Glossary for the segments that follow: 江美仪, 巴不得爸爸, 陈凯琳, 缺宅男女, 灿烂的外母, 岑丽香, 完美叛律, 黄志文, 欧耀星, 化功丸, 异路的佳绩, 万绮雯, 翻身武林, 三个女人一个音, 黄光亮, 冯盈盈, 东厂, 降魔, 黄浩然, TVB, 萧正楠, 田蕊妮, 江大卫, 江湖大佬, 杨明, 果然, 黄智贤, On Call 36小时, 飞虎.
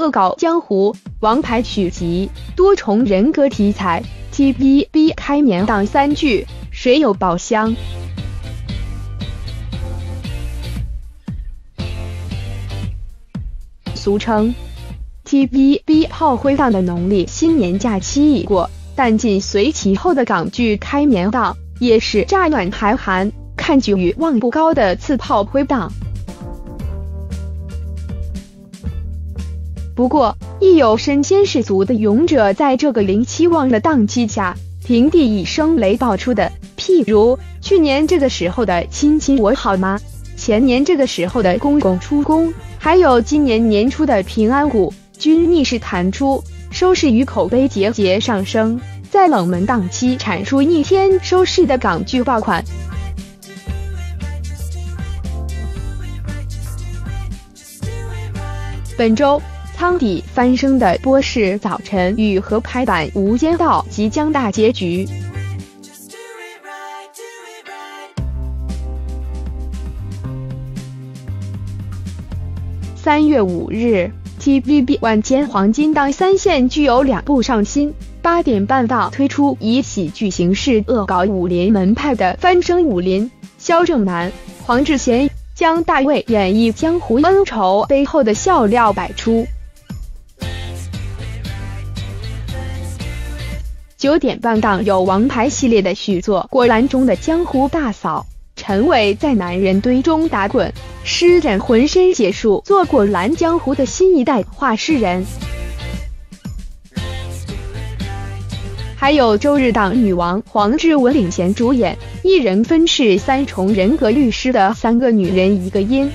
恶搞江湖、王牌曲集、多重人格题材。 TVB 开年档三剧，谁有宝箱？俗称 TVB 炮灰档的农历新年假期已过，但紧随其后的港剧开年档也是乍暖还寒，看剧欲望不高的次炮灰档。不过， 亦有身先士卒的勇者，在这个零期望的档期下，平地以声雷爆出的。譬如去年这个时候的“亲亲我好吗”，前年这个时候的“公公出宫”，还有今年年初的“平安谷”，均逆势弹出，收视与口碑节节上升，在冷门档期产出逆天收视的港剧爆款。 本周仓底翻身的波士早晨与合拍版《无间道》即将大结局。3月5日 ，TVB 晚间黄金档三线剧有两部上新。8点半档推出以喜剧形式恶搞武林门派的《翻身武林》，萧正楠、黄智贤、 江大卫演绎江湖恩仇背后的笑料百出。9点半档有王牌系列的续作《果然》中的江湖大嫂陈伟在男人堆中打滚，施展浑身解数做果然江湖的新一代画师人。还有周日档女王黄志文领衔主演。 一人分饰三重人格律师的三个女人一个音。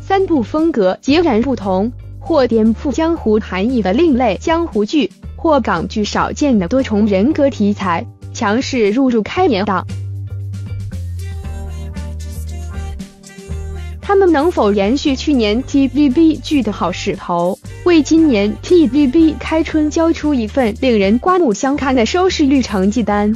三部风格截然不同，或颠覆江湖含义的另类江湖剧，或港剧少见的多重人格题材，强势入驻开年档。他们能否延续去年 TVB 剧的好势头？ 为今年 TVB 开春交出一份令人刮目相看的收视率成绩单。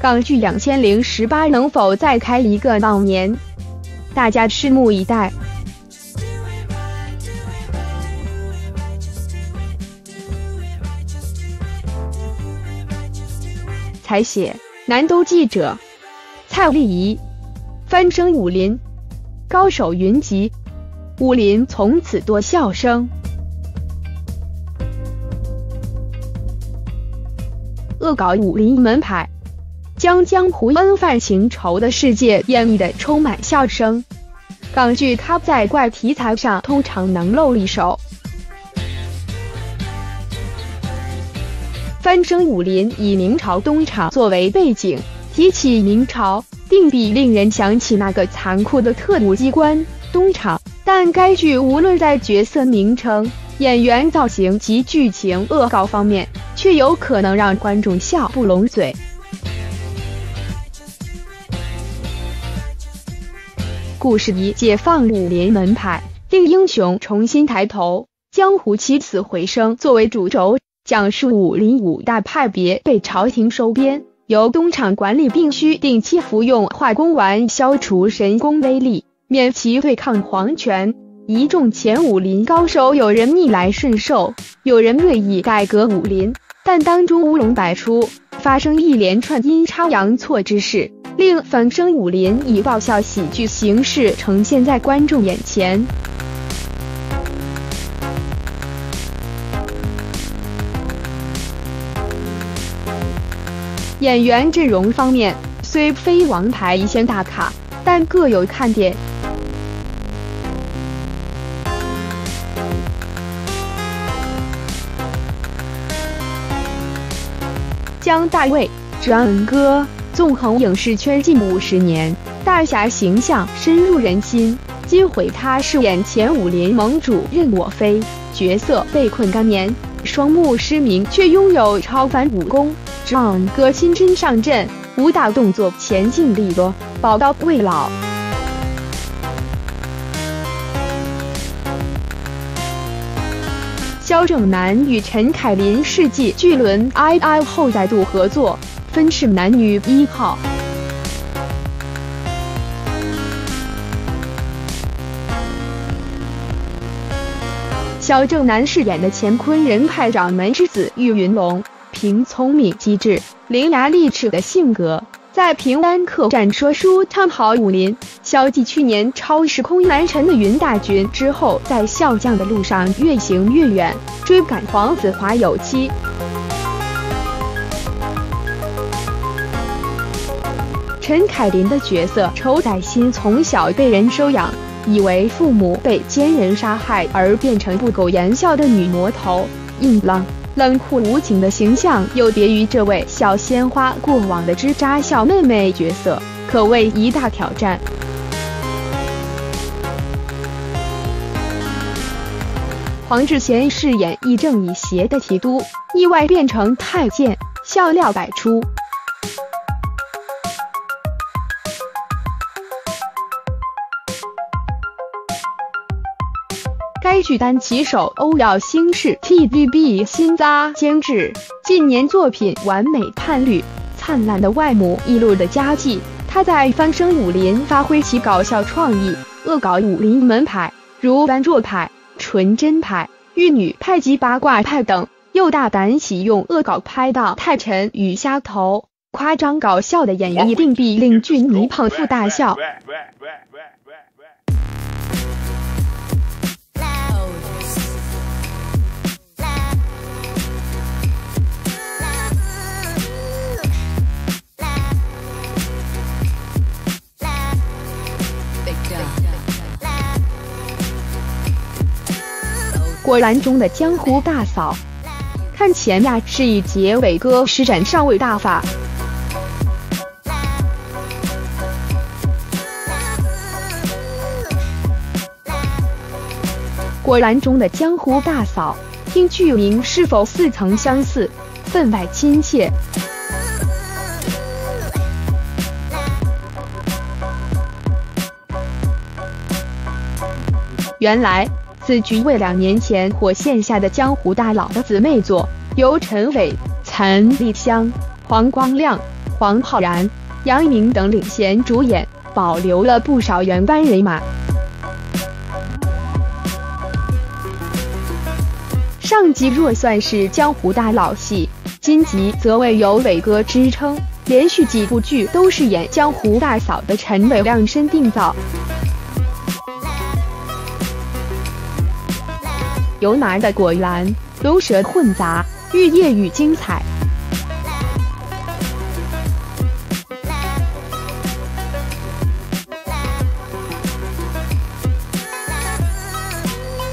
港剧2018能否再开一个档年？大家拭目以待。采写：南都记者蔡丽仪，翻身武林。 高手云集，武林从此多笑声。恶搞武林门派，将江湖恩犯情仇的世界演绎的充满笑声。港剧Top在怪题材上通常能露一手。翻身武林以明朝东厂作为背景，提起明朝， 定必令人想起那个残酷的特务机关东厂，但该剧无论在角色名称、演员造型及剧情恶搞方面，却有可能让观众笑不拢嘴。故事一：解放武林门派，令英雄重新抬头，江湖起死回生作为主轴，讲述武林五大派别被朝廷收编。 由东厂管理，并需定期服用化功丸消除神功威力，免其对抗皇权。一众前武林高手，有人逆来顺受，有人锐意改革武林，但当中乌龙百出，发生一连串阴差阳错之事，令翻身武林以爆笑喜剧形式呈现在观众眼前。 演员阵容方面，虽非王牌一线大咖，但各有看点。江大卫、John哥纵横影视圈近50年，大侠形象深入人心。今回他饰演前武林盟主任我非，角色被困多年，双目失明，却拥有超凡武功。 John 哥亲身上阵，武打动作前劲利落，宝刀未老。萧正楠与陈凯琳世纪巨轮 II 后再度合作，分是男女一号。 小正男饰演的前昆人派掌门之子玉云龙，凭聪明机智、伶牙俐齿的性格，在平安客栈说书唱好武林。萧霁去年超时空来晨的云大军之后，在笑匠的路上越行越远，追赶黄子华有期。陈凯琳的角色仇歹心从小被人收养。 以为父母被奸人杀害而变成不苟言笑的女魔头，硬朗、冷酷无情的形象有别于这位小鲜花过往的枝扎小妹妹角色，可谓一大挑战。黄智贤饰演亦正亦邪的提督，意外变成太监，笑料百出。 该剧单旗手欧耀星是 TVB 新扎监制，近年作品《完美叛律》《灿烂的外母》《异路的佳绩》，他在翻生武林发挥其搞笑创意，恶搞武林门派，如般若派、纯真派、玉女派及八卦派等，又大胆喜用恶搞拍档太晨与虾头，夸张搞笑的演绎定必令剧迷捧腹大笑。 果然中的江湖大嫂，看前呀是以结尾歌施展上位大法。果然中的江湖大嫂，听剧名是否似曾相似，分外亲切。 原来，此剧为2年前火线下的江湖大佬的姊妹作，由陈伟、岑丽香、黄光亮、黄浩然、杨明等领衔主演，保留了不少原班人马。上集若算是江湖大佬戏，今集则为有伟哥支撑，连续几部剧都是演江湖大嫂的陈伟量身定造。 由男的果然龙蛇混杂，玉液与精彩。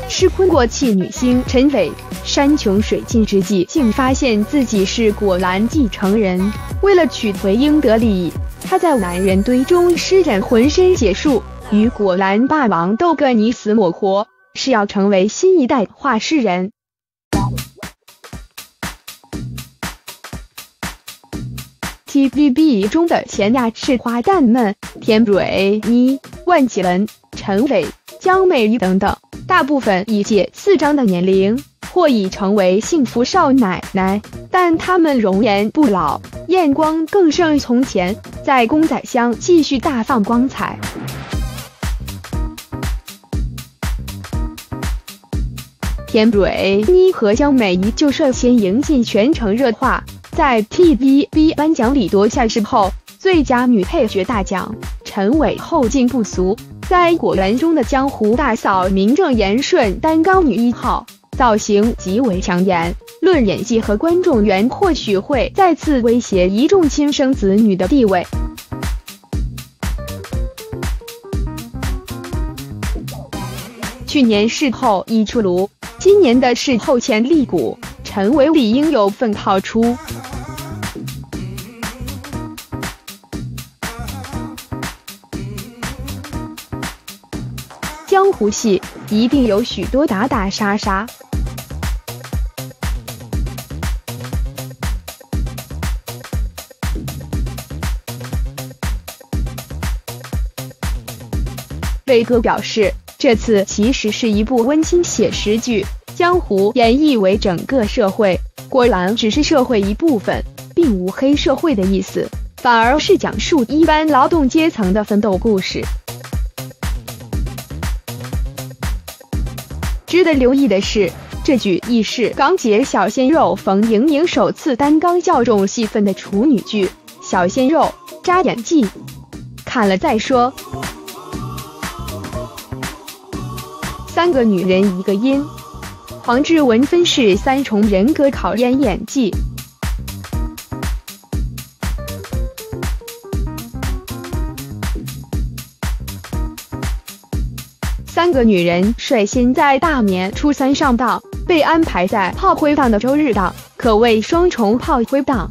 吃坤过气女星陈伟，山穷水尽之际，竟发现自己是果然继承人。为了取回应得利益，她在男人堆中施展浑身解数，与果然霸王斗个你死我活。 是要成为新一代画事人。TVB 中的闲呀是花旦们田蕊妮、万绮雯、陈伟、江美仪等等，大部分已届4张的年龄，或已成为幸福少奶奶，但她们容颜不老，艳光更胜从前，在公仔箱继续大放光彩。 田蕊妮和江美仪就率先迎进全城热话，在 TVB 颁奖礼夺下后最佳女配角大奖。陈伟后劲不俗，在果然中的江湖大嫂名正言顺担纲女1号，造型极为抢眼。论演技和观众缘，或许会再次威胁一众亲生子女的地位。 去年事后已出炉，今年的事后潜力股，陈伟理应有份套出。江湖戏一定有许多打打杀杀，伟哥表示。 这次其实是一部温馨写实剧，江湖演绎为整个社会，果然只是社会一部分，并无黑社会的意思，反而是讲述一般劳动阶层的奋斗故事。值得留意的是，这剧亦是港姐小鲜肉冯盈盈首次担纲较重戏份的处女剧，小鲜肉渣演技，看了再说。三个女人一个音，黄志文分是三重人格考验演技。三个女人率先在大年初三上档，被安排在炮灰档的周日档，可谓双重炮灰档。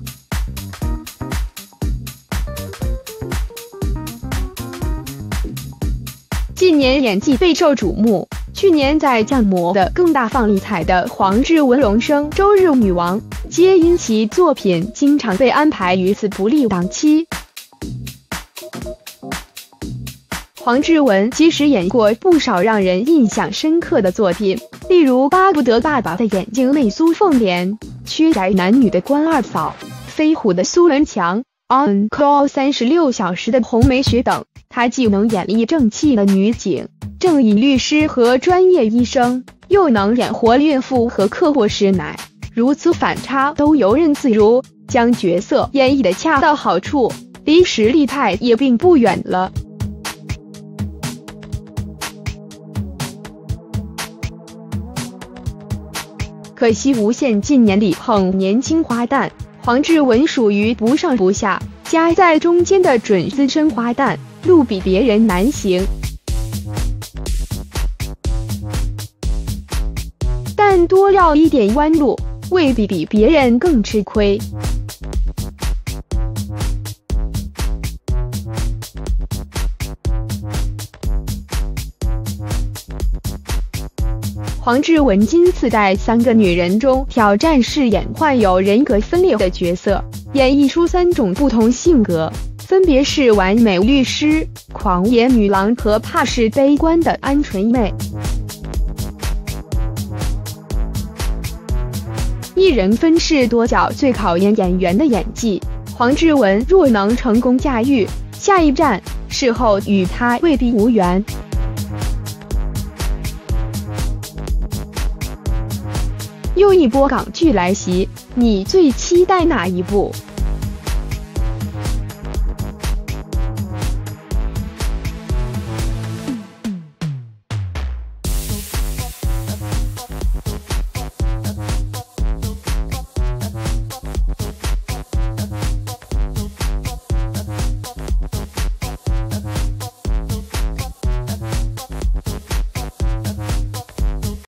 近年演技备受瞩目，去年在降魔的更大放异彩的黄志文荣升周日女王，皆因其作品经常被安排于此不利档期。黄志文其实演过不少让人印象深刻的作品，例如巴不得爸爸的眼睛妹苏凤莲、缺宅男女的关二嫂、飞虎的苏文强、On Call 36小时的红梅雪等。她既能演绎正气的女警、正义律师和专业医生，又能演活孕妇和客户师奶，如此反差都游刃自如，将角色演绎的恰到好处，离实力派也并不远了。可惜无线近年里捧年轻花旦，黄志文属于不上不下夹在中间的准资深花旦，路比别人难行。但多绕一点弯路，未必比别人更吃亏。黄志文今次在三个女人中挑战饰演患有人格分裂的角色，演绎出三种不同性格，分别是完美律师、狂野女郎和怕是悲观的鹌鹑妹。一人分饰多角最考验演员的演技，黄志文若能成功驾驭，下一站事后与他未必无缘。又一波港剧来袭，你最期待哪一部？